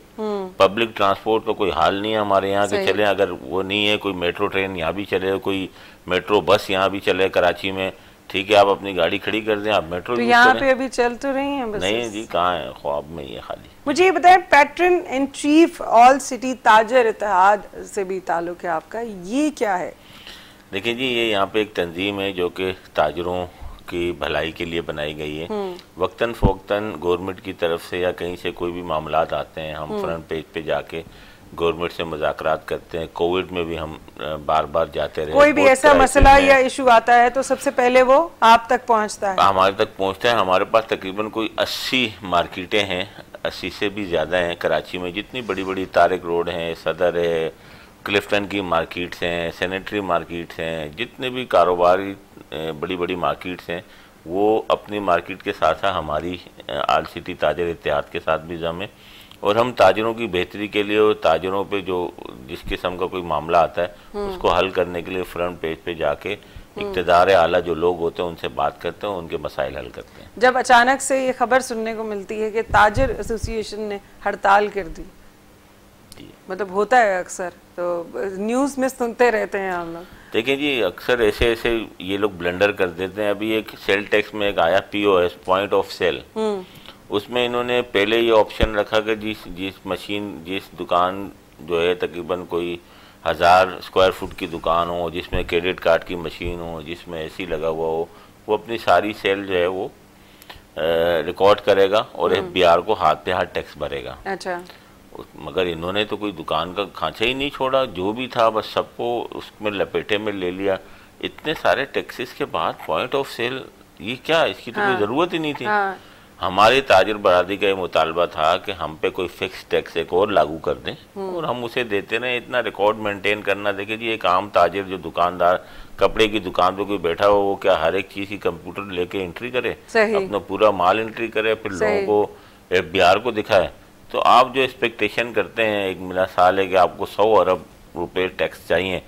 पब्लिक ट्रांसपोर्ट का कोई हाल नहीं है हमारे यहाँ के चले, अगर वो नहीं है कोई मेट्रो ट्रेन यहाँ भी चले, कोई मेट्रो बस यहाँ भी चले कराची में, ठीक है आप अपनी गाड़ी खड़ी कर दें, आप मेट्रो तो यहाँ पे अभी चल तो रही हैं बस। नहीं जी कहाँ है, ख्वाब में ये खाली। मुझे ये बताएं patron in chief all city ताजर इत्तेहाद से भी ताल्लुक है आपका, ये क्या है? देखिए जी ये यहाँ पे एक तंजीम है जो कि ताजरों की भलाई के लिए बनाई गई है। वक्तन फोक्तन गवर्नमेंट की तरफ से या कहीं से कोई भी मामला आते हैं हम फ्रंट पेज पे जाके गवर्नमेंट से मुज़ाकरात करते हैं। कोविड में भी हम बार बार जाते रहे, कोई भी ऐसा मसला या इशू आता है तो सबसे पहले वो आप तक पहुंचता है, हमारे तक पहुंचता है। हमारे पास तकरीबन कोई अस्सी मार्केटें हैं, अस्सी से भी ज़्यादा हैं कराची में, जितनी बड़ी बड़ी तारिक रोड हैं, सदर है, क्लिफ्टन की मार्केट्स हैं, सैनिटरी मार्केट्स हैं, जितने भी कारोबारी बड़ी बड़ी मार्केट्स हैं वो अपनी मार्केट के साथ साथ हमारी आल सिटी ताजिर इत्तेहाद के साथ भी जमे। और हम ताजरों की बेहतरी के लिए और ताजरों पे जो जिस किस्म का कोई मामला आता है उसको हल करने के लिए फ्रंट पेज पे जाके इक़्तिदार आला जो लोग होते हैं उनसे बात करते हैं, उनके मसाइल हल करते हैं। जब अचानक से ये खबर सुनने को मिलती है कि ताजर एसोसिएशन ने हड़ताल कर दी, मतलब होता है अक्सर, तो न्यूज़ में सुनते रहते हैं हम लोग। देखिए जी, अक्सर ऐसे ऐसे ये लोग ब्लंडर कर देते हैं। अभी एक सेल टैक्स में एक आया P O S, point of sale, उसमें इन्होंने पहले ये ऑप्शन रखा कि जिस जिस मशीन जिस दुकान जो है तकरीबन कोई हज़ार स्क्वायर फुट की दुकान हो, जिसमें क्रेडिट कार्ड की मशीन हो, जिसमें ए सी लगा हुआ हो, वो अपनी सारी सेल जो है वो रिकॉर्ड करेगा और एफ बी आर को हाथ पे हाथ टैक्स भरेगा। अच्छा, मगर इन्होंने तो कोई दुकान का खाँचा ही नहीं छोड़ा, जो भी था बस सबको उसमें लपेटे में ले लिया। इतने सारे टैक्सेस के बाद पॉइंट ऑफ सेल, ये क्या, इसकी तो कोई ज़रूरत ही नहीं थी। हमारे ताजिर बरादरी का ये मुतालबा था कि हम पे कोई फिक्स टैक्स एक और लागू कर दें और हम उसे देते रहें, इतना रिकॉर्ड मेंटेन करना। देखिए जी, एक आम ताजिर जो दुकानदार, कपड़े की दुकान पे कोई बैठा हो, वो क्या हर एक चीज़ की कंप्यूटर लेके एंट्री करे, अपना पूरा माल एंट्री करे, फिर लोगों को एफ बी आर को दिखाए। तो आप जो एक्सपेक्टेशन करते हैं, एक मेरा साल है कि आपको सौ अरब रुपए टैक्स चाहिए,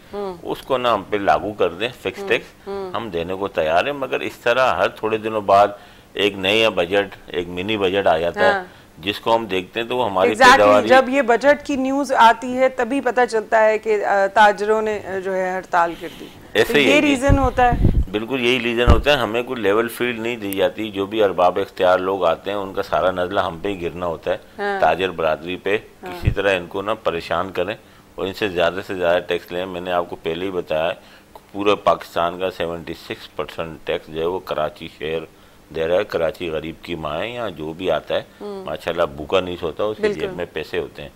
उसको ना हम पे लागू कर दें, फिक्स टैक्स हम देने को तैयार हैं। मगर इस तरह हर थोड़े दिनों बाद एक नया बजट, एक मिनी बजट आ जाता हाँ। है, जिसको हम देखते हैं तो वो हमारी exactly, जब ये बजट की न्यूज आती है तभी पता चलता है कि ताजरों ने जो है हड़ताल कर दी। ऐसे तो ये रीजन होता है, बिल्कुल यही रीजन होता है। हमें कोई लेवल फील्ड नहीं दी जाती, जो भी अरबाब इख्तियार लोग आते हैं उनका सारा नजला हम पे ही गिरना होता है हाँ। ताजर बरादरी पे हाँ। किसी तरह इनको ना परेशान करें और इनसे ज्यादा से ज्यादा टैक्स लें। मैंने आपको पहले ही बताया, पूरे पाकिस्तान का सेवेंटी सिक्स परसेंट टैक्स जो है वो कराची शहर दे रहा है। कराची गरीब की माँ है, यहाँ जो भी आता है माशाल्लाह भूखा नहीं सोता, उसके जेब में पैसे होते हैं।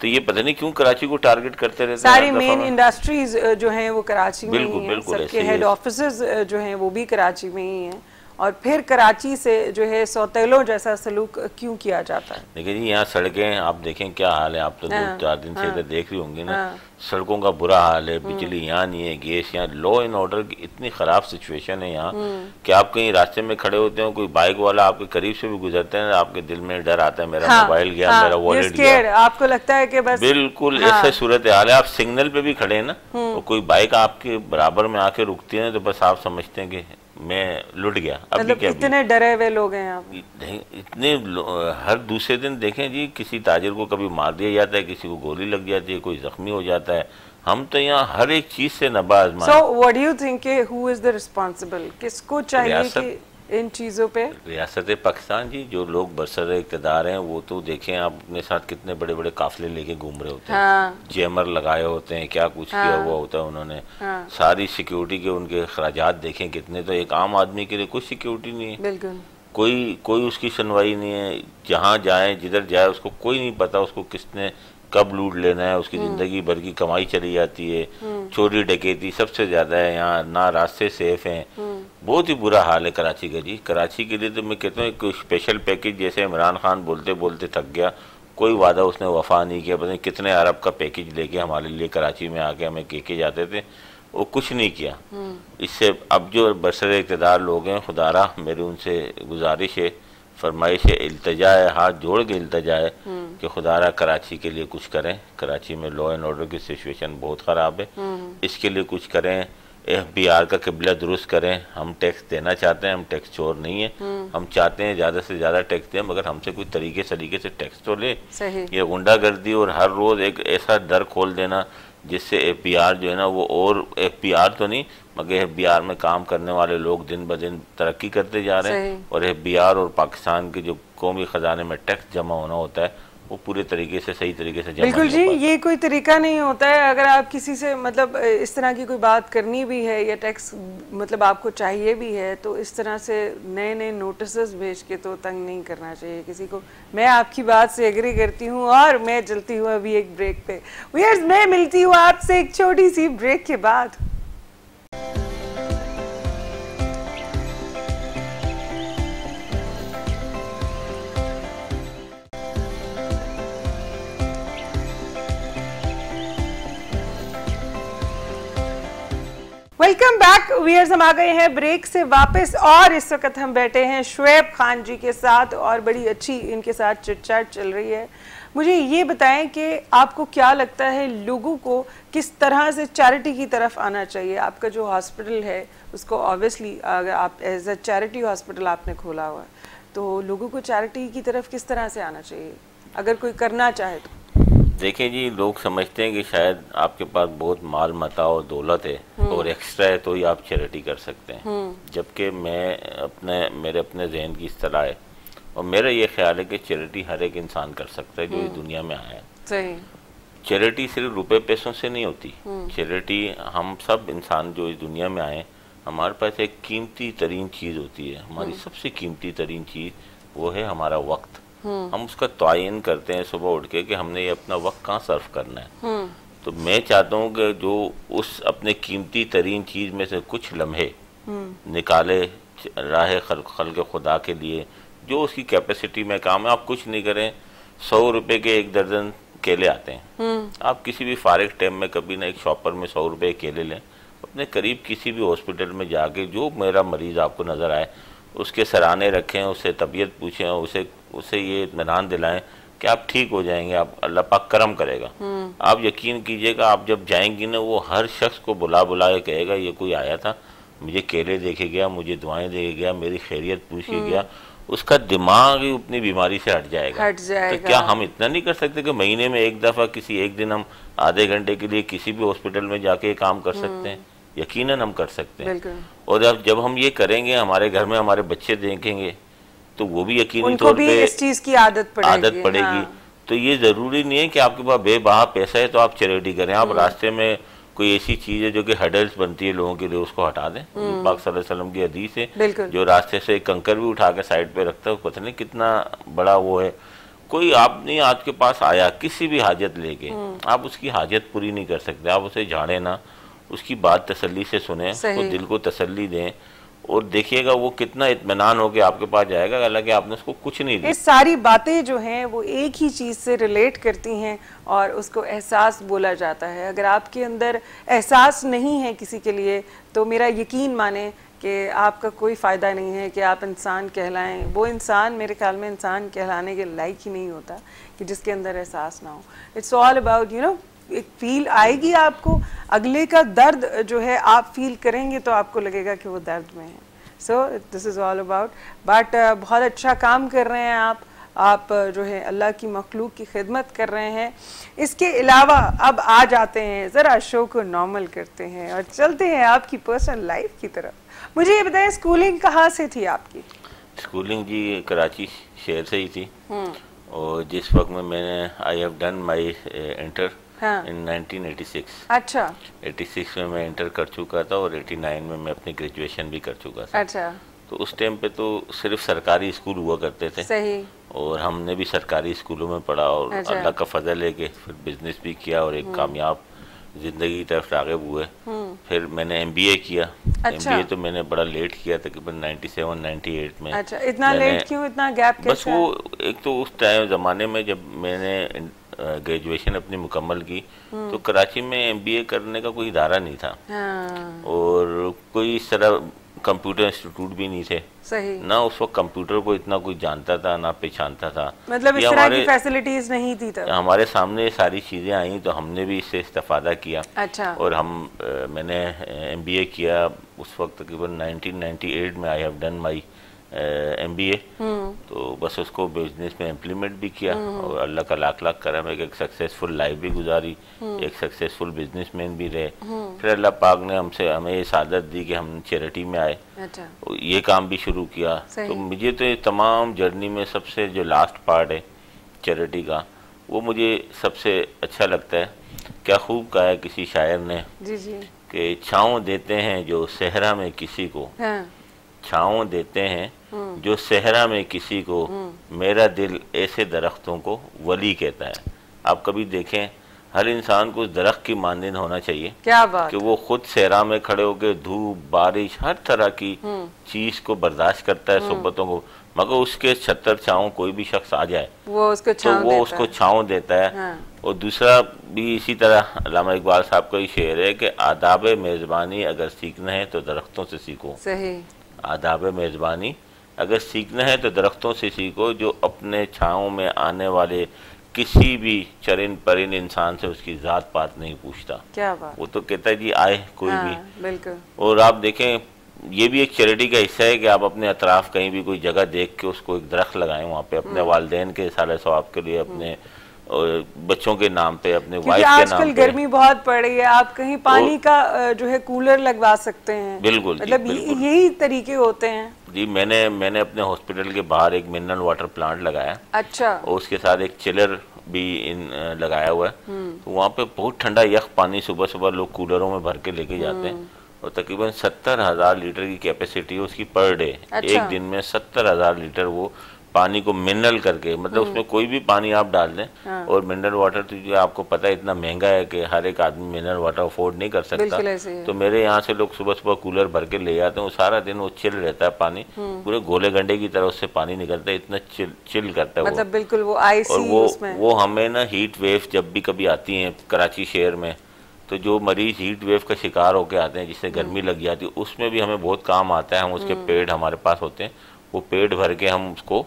तो ये पता नहीं क्यों कराची को टारगेट करते रहते हैं। सारी मेन इंडस्ट्रीज जो हैं वो कराची में ही हैं, सबके हेड ऑफिसेज जो हैं वो भी कराची में ही हैं, और फिर कराची से जो है सौतेलों जैसा सलूक क्यों किया जाता है। देखिए जी, यहाँ सड़कें आप देखें क्या हाल है, आप तो दो चार दिन से इधर देख रही होंगी ना, सड़कों का बुरा हाल है, बिजली यहाँ नहीं है, गैस यहाँ, लॉ एंड ऑर्डर की इतनी ख़राब सिचुएशन है यहाँ कि आप कहीं रास्ते में खड़े होते हो, कोई बाइक वाला आपके करीब से भी गुजरते हैं, आपके दिल में डर आता है, मेरा मोबाइल गया, मेरा वॉलेट गया, आपको लगता है कि बस बिल्कुल ऐसे सूरत हाल है। आप सिग्नल पे भी खड़े हैं ना, और कोई बाइक आपके बराबर में आके रुकती है तो बस आप समझते हैं कि मैं लुट गया। मतलब इतने डरे हुए लोग हैं आप, इतने हर दूसरे दिन देखें जी, किसी ताजिर को कभी मार दिया जाता है, किसी को गोली लग जाती है, कोई जख्मी हो जाता है। हम तो यहाँ हर एक चीज से नबाज मान। So what do you think, who is the responsible, किसको चाहिए कि इन चीज़ों पे? रियासत पाकिस्तान जी, जो लोग बरसर इक़्तिदार हैं, वो तो देखें आप अपने साथ कितने बड़े बड़े काफिले लेके घूम रहे होते हैं, जेमर लगाए होते हैं, क्या कुछ किया हुआ होता है उन्होंने, सारी सिक्योरिटी के उनके अखराजात देखें कितने। तो एक आम आदमी के लिए कोई सिक्योरिटी नहीं है, कोई कोई उसकी सुनवाई नहीं है, जहाँ जाए जिधर जाए उसको कोई नहीं पता उसको किसने कब लूट लेना है, उसकी ज़िंदगी भर की कमाई चली जाती है। चोरी डकैती सबसे ज़्यादा है यहाँ, ना रास्ते सेफ हैं, बहुत ही बुरा हाल है कराची का जी। कराची के लिए तो मैं कहता हूँ कोई स्पेशल पैकेज, जैसे इमरान खान बोलते बोलते थक गया, कोई वादा उसने वफा नहीं किया, पता नहीं कितने अरब का पैकेज लेके हमारे लिए कराची में आके हमें के के जाते थे, वो कुछ नहीं किया। इससे अब जो बरसर इक़्तिदार लोग हैं, खुदारा मेरी उनसे गुजारिश है, फरमाइश है, इल्तिजा है, हाथ जोड़ के इल्तिजा है कि खुदारा कराची के लिए कुछ करें। कराची में लॉ एंड ऑर्डर की सिचुएशन बहुत ख़राब है, इसके लिए कुछ करें, एफ बी आर का किबला दुरुस्त करें। हम टैक्स देना चाहते हैं, हम टैक्स चोर नहीं है, हम चाहते हैं ज़्यादा से ज़्यादा टैक्स दें, मगर हमसे कोई तरीके सलीके से टैक्स तो ले। ये गुंडागर्दी और हर रोज़ एक ऐसा दर खोल देना जिससे एफ बी आर जो है ना वो, और एफ बी आर तो नहीं मगर एफ बी आर में काम करने वाले लोग दिन ब दिन तरक्की करते जा रहे हैं, और एफ बी आर और पाकिस्तान के जो कौमी ख़जाने में टैक्स जमा होना होता है वो पूरे तरीके से सही तरीके से बिल्कुल जी ये कोई तरीका नहीं होता है। अगर आप किसी से मतलब इस तरह की कोई बात करनी भी है या टैक्स मतलब आपको चाहिए भी है तो इस तरह से नए नए नोटिसेस भेज के तो तंग नहीं करना चाहिए किसी को। मैं आपकी बात से एग्री करती हूँ और मैं चलती हूँ अभी एक ब्रेक पे। व्यूअर्स मैं मिलती हूँ आपसे एक छोटी सी ब्रेक के बाद। वेलकम बैक व्यूअर्स, हम आ गए हैं ब्रेक से वापस और इस वक्त हम बैठे हैं शुएब खान जी के साथ और बड़ी अच्छी इनके साथ चिटचाट चल रही है। मुझे ये बताएं कि आपको क्या लगता है लोगों को किस तरह से चैरिटी की तरफ आना चाहिए? आपका जो हॉस्पिटल है उसको ऑब्वियसली अगर आप एज अ चैरिटी हॉस्पिटल आपने खोला हुआ है तो लोगों को चैरिटी की तरफ किस तरह से आना चाहिए अगर कोई करना चाहे तो? देखें जी, लोग समझते हैं कि शायद आपके पास बहुत माल मता और दौलत है और एक्स्ट्रा है तो ही आप चैरिटी कर सकते हैं, जबकि मैं अपने मेरे अपने जहन की इस तरह है और मेरा ये ख्याल है कि चैरिटी हर एक इंसान कर सकता है जो इस दुनिया में आया है। चैरिटी सिर्फ रुपए पैसों से नहीं होती, चैरिटी हम सब इंसान जो इस दुनिया में आए हमारे पास एक कीमती तरीन चीज़ होती है। हमारी सबसे कीमती तरीन चीज़ वो है हमारा वक्त। हम उसका तयन करते हैं सुबह उठ के कि हमने ये अपना वक्त कहाँ सर्फ करना है। तो मैं चाहता हूँ कि जो उस अपने कीमती तरीन चीज़ में से कुछ लम्हे निकाले राह खल्क खुदा के लिए, जो उसकी कैपेसिटी में काम है। आप कुछ नहीं करें, सौ रुपए के एक दर्जन केले आते हैं, आप किसी भी फारिग टाइम में कभी ना एक शॉपर में सौ रुपये केले लें, अपने करीब किसी भी हॉस्पिटल में जाके जो मेरा मरीज़ आपको नज़र आए उसके सराहने रखें, उससे तबीयत पूछें, उसे उसे ये इत्मीनान दिलाएं कि आप ठीक हो जाएंगे, आप अल्लाह पाक करम करेगा। आप यकीन कीजिएगा आप जब जाएंगी ना वो हर शख्स को बुला बुला के कहेगा ये कोई आया था, मुझे केले देखे गया, मुझे दुआएं देखे गया, मेरी खैरियत पूछ के गया। उसका दिमाग ही अपनी बीमारी से हट जाएगा, हट जाएगा। तो क्या हम इतना नहीं कर सकते कि महीने में एक दफ़ा किसी एक दिन हम आधे घंटे के लिए किसी भी हॉस्पिटल में जाके काम कर सकते हैं? यकीनन हम कर सकते हैं। और अब जब हम ये करेंगे हमारे घर में हमारे बच्चे देखेंगे तो वो भी यकीनी तौर पे इस चीज़ की आदत पड़ेगी, आदत पड़ेगी। हाँ। तो ये ज़रूरी नहीं है कि आपके पास बेबहा पैसा है तो आप चैरिटी करें। आप रास्ते में कोई ऐसी चीज़ है जो कि हडल्स बनती है लोगों के लिए उसको हटा दें। हुजूर पाक सल्लल्लाहु अलैहि वसल्लम की हदीस है जो रास्ते से एक कंकर भी उठा के साइड पर रखता है पता नहीं कितना बड़ा वो है। कोई आप नहीं आपके पास आया किसी भी हाजत लेके, आप उसकी हाजत पूरी नहीं कर सकते, आप उसे झाड़ें ना, उसकी बात तसल्ली से सुने, उसको दिल को तसल्ली दें और देखिएगा वो कितना इत्मीनान होकर आपके पास जाएगा हालांकि आपने उसको कुछ नहीं दिया। ये सारी बातें जो हैं वो एक ही चीज़ से रिलेट करती हैं और उसको एहसास बोला जाता है। अगर आपके अंदर एहसास नहीं है किसी के लिए तो मेरा यकीन माने कि आपका कोई फ़ायदा नहीं है कि आप इंसान कहलाएं। वो इंसान मेरे ख्याल में इंसान कहलाने के लायक ही नहीं होता कि जिसके अंदर एहसास ना हो। It's all about you know, एक फील आएगी आपको, अगले का दर्द जो है आप फील करेंगे तो आपको लगेगा कि वो दर्द में है। So this is all about. But बहुत अच्छा काम कर रहे हैं आप आप जो है अल्लाह की मखलूक की खिदमत कर रहे हैं। इसके अलावा अब आ जाते हैं ज़रा शो को नॉर्मल करते हैं और चलते हैं आपकी पर्सनल लाइफ की तरफ। मुझे ये बताएं स्कूलिंग कहाँ से थी आपकी? स्कूलिंग जी कराची शहर से ही थी और जिस वक्त में मैंने I have done my inter in nineteen eighty six. अच्छा। छियासी में मैं इंटर कर चुका था और नवासी में मैं अपनी ग्रेजुएशन भी कर चुका था। अच्छा। तो उस टाइम पे तो सिर्फ सरकारी स्कूल हुआ करते थे। सही। और हमने भी सरकारी स्कूलों में पढ़ा और अच्छा। अल्लाह का फजल है कि फिर बिजनेस भी किया और एक कामयाब जिंदगी की तरफ राग़िब हुए। फिर मैंने एमबीए किया। अच्छा। एमबीए तो मैंने बड़ा लेट किया तकरीबन सत्तानवे अट्ठानवे में। अच्छा, इतना लेट क्यों, इतना गैप कैसे? बस वो एक तो उस टाइम ज़माने में जब मैंने ग्रेजुएशन अपनी मुकम्मल की तो कराची में एमबीए करने का कोई इदारा नहीं था। हाँ। और कोई इस तरह कंप्यूटर इंस्टीट्यूट भी नहीं थे। सही। ना उस वक्त कंप्यूटर को इतना कोई जानता था ना पहचानता था, मतलब इस तरह की फैसिलिटीज नहीं थी। तब हमारे सामने ये सारी चीज़ें आई तो हमने भी इससे इस्तेफादा किया। अच्छा। और हम आ, मैंने एमबीए किया उस वक्त तकरीबन नाइनटीन नाइंटी एट में I have done my MBA. तो बस उसको बिजनेस में इम्प्लीमेंट भी किया और अल्लाह का लाख लाख करम है कि एक सक्सेसफुल लाइफ भी गुजारी, एक सक्सेसफुल बिजनेसमैन भी रहे। फिर अल्लाह पाक ने हमसे हमें ये सादत दी कि हम चैरिटी में आए। अच्छा। ये काम भी शुरू किया। तो मुझे तो ये तमाम जर्नी में सबसे जो लास्ट पार्ट है चैरिटी का वो मुझे सबसे अच्छा लगता है। क्या खूब कहा है किसी शायर ने कि छाँव देते हैं जो सहरा में किसी को, छाँव देते हैं जो सहरा में किसी को, मेरा दिल ऐसे दरख्तों को वली कहता है। आप कभी देखें हर इंसान को उस दरख्त की मानंद होना चाहिए, क्या बात कि वो खुद सहरा में खड़े होकर धूप बारिश हर तरह की चीज को बर्दाश्त करता है, सोबतों को, मगर उसके छत्तर छाँव कोई भी शख्स आ जाए वो उसको तो वो उसको छाँव देता है। हाँ। और दूसरा भी इसी तरह अल्लामा इकबाल साहब का ये शेर है कि आदाब मेज़बानी अगर सीखना है तो दरख्तों से सीखो, सही, आदाब मेज़बानी अगर सीखना है तो दरख्तों से सीखो, जो अपने छाँव में आने वाले किसी भी चरिन परिन इंसान से उसकी जात पात नहीं पूछता। क्या बात, वो तो कहता है जी आए कोई। हाँ, भी बिल्कुल। और आप देखें ये भी एक चैरिटी का हिस्सा है कि आप अपने अतराफ कहीं भी कोई जगह देख के उसको एक दरख्त लगाएं वहाँ पे, अपने वालिदैन के साले सवाब के लिए, अपने और बच्चों के नाम पे, अपने वाइफ के नाम पे। आजकल गर्मी बहुत पड़ रही है, आप कहीं पानी का जो है कूलर लगवा सकते हैं। बिल्कुल, मतलब यही तरीके होते हैं जी। मैंने मैंने अपने हॉस्पिटल के बाहर एक मिनरल वाटर प्लांट लगाया, अच्छा, और उसके साथ एक चिलर भी इन लगाया हुआ है। तो वहाँ पे बहुत ठंडा यख पानी सुबह सुबह लोग कूलरों में भर के लेके जाते हैं, और तकरीबन सत्तर हजार लीटर की कैपेसिटी है उसकी पर डे। एक दिन में सत्तर हजार लीटर वो पानी को मिनरल करके, मतलब उसमें कोई भी पानी आप डाल दें। हाँ। और मिनरल वाटर तो जो आपको पता है इतना महंगा है कि हर एक आदमी मिनरल वाटर अफोर्ड नहीं कर सकता, तो मेरे यहाँ से लोग सुबह सुबह कूलर भर के ले जाते हैं, वो सारा दिन वो चिल रहता है पानी, पूरे गोले गंडे की तरह उससे पानी निकलता है, इतना चिल चिल करता है, मतलब बिल्कुल वो आइस। और वो वो हमें ना हीट वेव जब भी कभी आती है कराची शहर में, तो जो मरीज हीट वेव का शिकार होकर आते हैं जिससे गर्मी लग जाती है, उसमें भी हमें बहुत काम आता है। हम उसके पेड़ हमारे पास होते हैं, वो पेड़ भर के हम उसको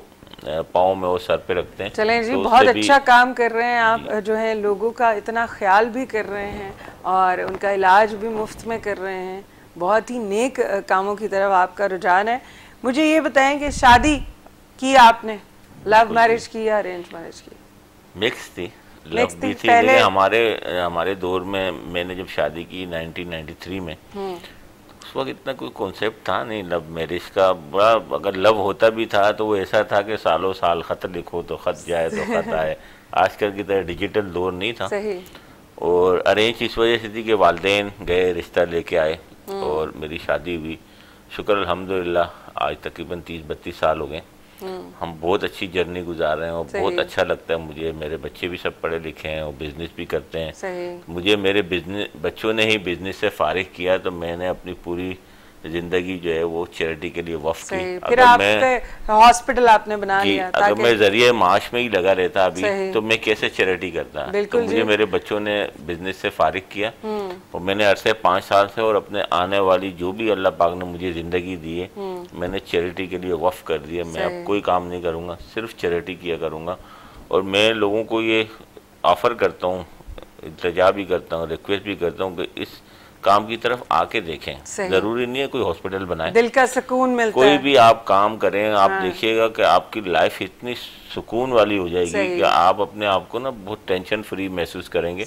पाँव में और सर पे रखते हैं। चलें जी, तो बहुत अच्छा काम कर रहे हैं आप, जो है लोगों का इतना ख्याल भी कर रहे हैं और उनका इलाज भी मुफ्त में कर रहे हैं। बहुत ही नेक कामों की तरफ आपका रुझान है। मुझे ये बताएं कि शादी की आपने, लव मैरिज की या अरेंज मैरिज की? मिक्स थी, लव भी थी। हमारे हमारे दौर में मैंने जब शादी की नाइनटीन नाइनटी थ्री में, उस वक्त इतना कोई कॉन्सेप्ट था नहीं लव मैरिज का, बड़ा अगर लव होता भी था तो वो ऐसा था कि सालों साल खत लिखो तो खत जाए तो खत आए, आजकल की तरह डिजिटल दौर नहीं था। सही। और अरेंज इस वजह से थी कि वालदेन गए, रिश्ता लेके आए और मेरी शादी हुई। शुक्र अल्हम्दुलिल्लाह आज तकरीबन तीस बत्तीस साल हो गए, हम बहुत अच्छी जर्नी गुजार रहे हैं और बहुत अच्छा लगता है मुझे। मेरे बच्चे भी सब पढ़े लिखे हैं और बिजनेस भी करते हैं। मुझे मेरे बिजनेस बच्चों ने ही बिजनेस से फारिग किया, तो मैंने अपनी पूरी जिंदगी जो है वो चैरिटी के लिए वक्फ की। अगर मैं हॉस्पिटल आपने बना लिया, अगर मैं जरिए माश में ही लगा रहता अभी तो मैं कैसे चैरिटी करता, तो मुझे मेरे बच्चों ने बिजनेस से फारिग किया और मैंने अरसे पाँच साल से और अपने आने वाली जो भी अल्लाह पाक ने मुझे जिंदगी दी है मैंने चैरिटी के लिए वक्फ कर दिया। मैं अब कोई काम नहीं करूँगा, सिर्फ चैरिटी किया करूँगा। और मैं लोगों को ये ऑफर करता हूँ, इल्तिजा भी करता हूँ, रिक्वेस्ट भी करता हूँ कि इस काम की तरफ आके देखें। जरूरी नहीं है कोई हॉस्पिटल बनाए, दिल का सुकून मिलता कोई है। भी आप काम करें, आप हाँ। देखिएगा कि आपकी लाइफ इतनी सुकून वाली हो जाएगी कि आप अपने आप को ना बहुत टेंशन फ्री महसूस करेंगे।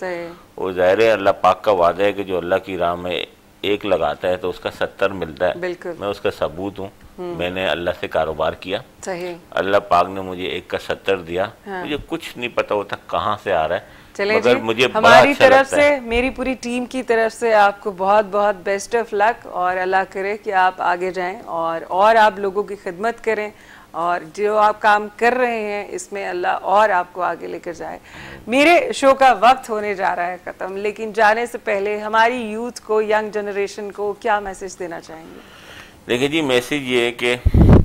और जाहिर है अल्लाह पाक का वादा है कि जो अल्लाह की राह में एक लगाता है तो उसका सत्तर मिलता है। मैं उसका सबूत हूँ, मैंने अल्लाह से कारोबार किया, अल्लाह पाक ने मुझे एक का सत्तर दिया। मुझे कुछ नहीं पता होता कहाँ से आ रहा है। चले जी, मुझे हमारी तरफ से, मेरी पूरी टीम की तरफ से आपको बहुत बहुत बेस्ट ऑफ लक, और अल्लाह करे कि आप आगे जाएं और और आप लोगों की खिदमत करें, और जो आप काम कर रहे हैं इसमें अल्लाह और आपको आगे लेकर जाए। मेरे शो का वक्त होने जा रहा है ख़त्म, लेकिन जाने से पहले हमारी यूथ को, यंग जनरेशन को क्या मैसेज देना चाहेंगे? देखिए जी, मैसेज ये है कि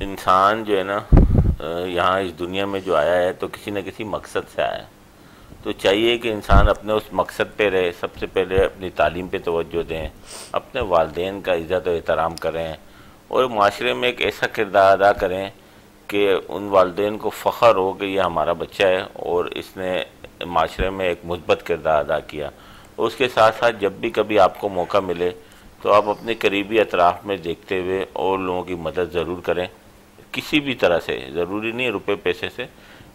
इंसान जो है ना यहाँ इस दुनिया में जो आया है तो किसी न किसी मकसद से आया है, तो चाहिए कि इंसान अपने उस मकसद पे रहे। सबसे पहले अपनी तालीम पे तवज्जो दें, अपने वालिदैन का इज़्ज़त और एहतराम करें, और माशरे में एक ऐसा किरदार अदा करें कि उन वालिदैन को फ़ख्र हो कि यह हमारा बच्चा है और इसने माशरे में एक मुस्बत किरदार अदा किया। उसके साथ साथ जब भी कभी आपको मौका मिले तो आप अपने करीबी अतराफ़ में देखते हुए और लोगों की मदद ज़रूर करें, किसी भी तरह से, ज़रूरी नहीं रुपये पैसे से,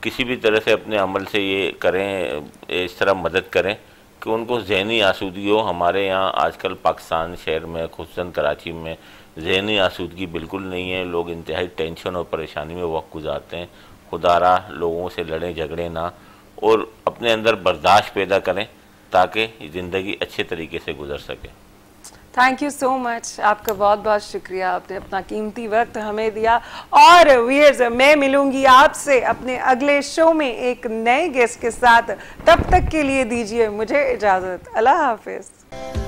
किसी भी तरह से अपने अमल से ये करें, इस तरह मदद करें कि उनको जहनी आसूदगी हो। हमारे यहाँ आजकल पाकिस्तान शहर में, ख़ुसूसन कराची में, जहनी आसूदगी बिल्कुल नहीं है। लोग इंतहाई टेंशन और परेशानी में वक्त गुजारते हैं। खुदा रा लोगों से लड़ें झगड़ें ना, और अपने अंदर बर्दाश्त पैदा करें ताकि ज़िंदगी अच्छे तरीके से गुजर सके। थैंक यू सो मच, आपका बहुत बहुत शुक्रिया, आपने अपना कीमती वक्त हमें दिया। और व्यूअर्स, मैं मिलूंगी आपसे अपने अगले शो में एक नए गेस्ट के साथ, तब तक के लिए दीजिए मुझे इजाज़त। अल्लाह हाफिज़।